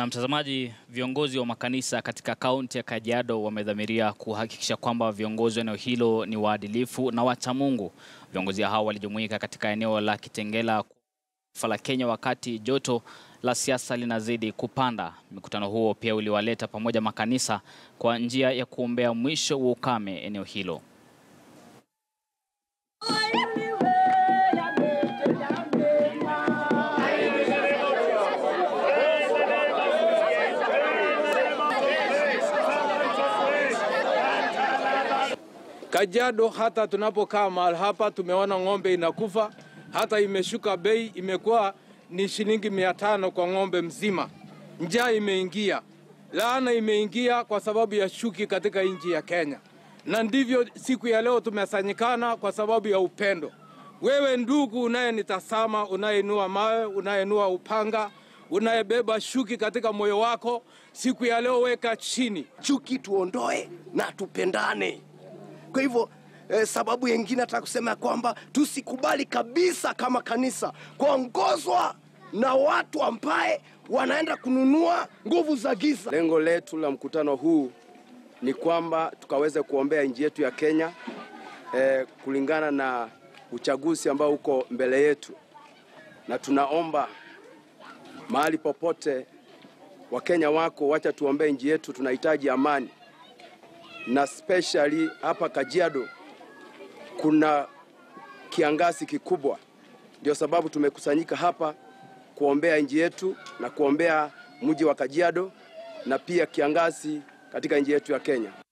Na mtazamaji, viongozi wa makanisa katika kaunti ya Kajiado wamedhamiria kuhakikisha kwamba viongozi wa eneo hilo ni waadilifu na wacha Mungu. Viongozi hao walijumuika katika eneo la Kitengela la Kenya wakati joto la siasa linazidi kupanda. Mkutano huo pia uliwaleta pamoja makanisa kwa njia ya kuombea mwisho wa ukame eneo hilo. Kajiado hata tunapokaa mahali hapa tumeona ng'ombe inakufa, hata imeshuka bei, imekuwa ni shilingi 500 kwa ng'ombe mzima. Njaa imeingia, laana imeingia kwa sababu ya chuki katika nchi ya Kenya. Na ndivyo siku ya leo tumesanyikana kwa sababu ya upendo. Wewe ndugu unayenitazama, unayenua mawe, unayenua upanga, unayebeba chuki katika moyo wako, siku ya leo weka chini. Chuki tuondoe na tupendane. Kwa hivyo sababu nyingine nataka kusema kwamba tusikubali kabisa kama kanisa kuongozwa na watu ambaye wanaenda kununua nguvu za giza. Lengo letu la mkutano huu ni kwamba tukaweze kuombea nchi yetu ya Kenya kulingana na uchaguzi ambao uko mbele yetu. Na tunaomba mahali popote wa Kenya wako, wacha tuombee nchi yetu, tunahitaji amani. Na especially hapa Kajiado kuna kiangazi kikubwa, ndio sababu tumekusanyika hapa kuombea nchi yetu na kuombea mji wa Kajiado na pia kiangazi katika nchi yetu ya Kenya.